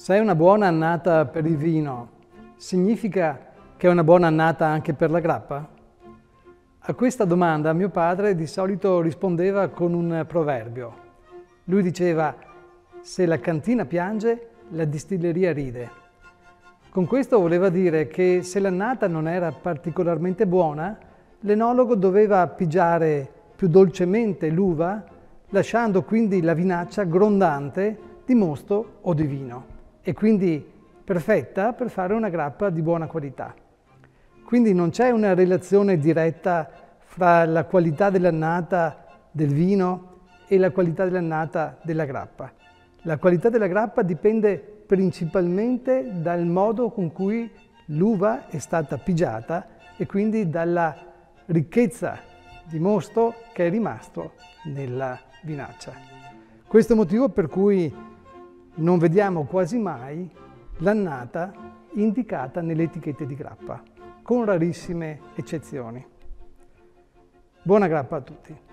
Se è una buona annata per il vino, significa che è una buona annata anche per la grappa? A questa domanda mio padre di solito rispondeva con un proverbio. Lui diceva: se la cantina piange, la distilleria ride. Con questo voleva dire che se l'annata non era particolarmente buona, l'enologo doveva pigiare più dolcemente l'uva, lasciando quindi la vinaccia grondante di mosto o di vino, e quindi perfetta per fare una grappa di buona qualità. Quindi non c'è una relazione diretta fra la qualità dell'annata del vino e la qualità dell'annata della grappa. La qualità della grappa dipende principalmente dal modo con cui l'uva è stata pigiata e quindi dalla ricchezza di mosto che è rimasto nella vinaccia. Questo è il motivo per cui non vediamo quasi mai l'annata indicata nelle etichette di grappa, con rarissime eccezioni. Buona grappa a tutti!